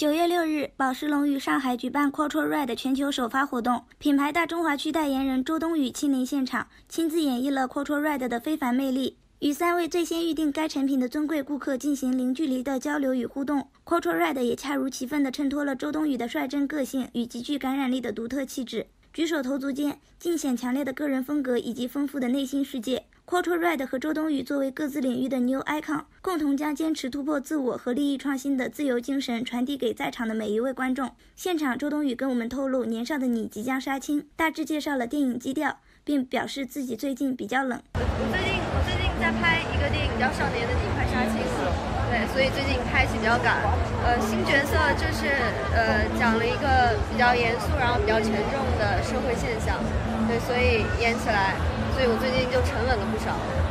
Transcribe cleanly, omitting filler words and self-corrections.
9月6日，宝石龙与上海举办 Quatre Red 全球首发活动，品牌大中华区代言人周冬雨亲临现场，亲自演绎了 Quatre Red 的非凡魅力。 与3位最先预定该产品的尊贵顾客进行零距离的交流与互动 ，Quatre Red 也恰如其分地衬托了周冬雨的率真个性与极具感染力的独特气质，举手投足间尽显强烈的个人风格以及丰富的内心世界。Quatre Red 和周冬雨作为各自领域的 New Icon， 共同将坚持突破自我和利益创新的自由精神传递给在场的每一位观众。现场，周冬雨跟我们透露，《年少的你》即将杀青，大致介绍了电影基调，并表示自己最近比较冷。我最近 在拍一个电影叫《少年的你快杀青了》，对，所以最近拍起比较赶。新角色就是讲了一个比较严肃，然后比较沉重的社会现象，对，所以演起来，所以我最近就沉稳了不少。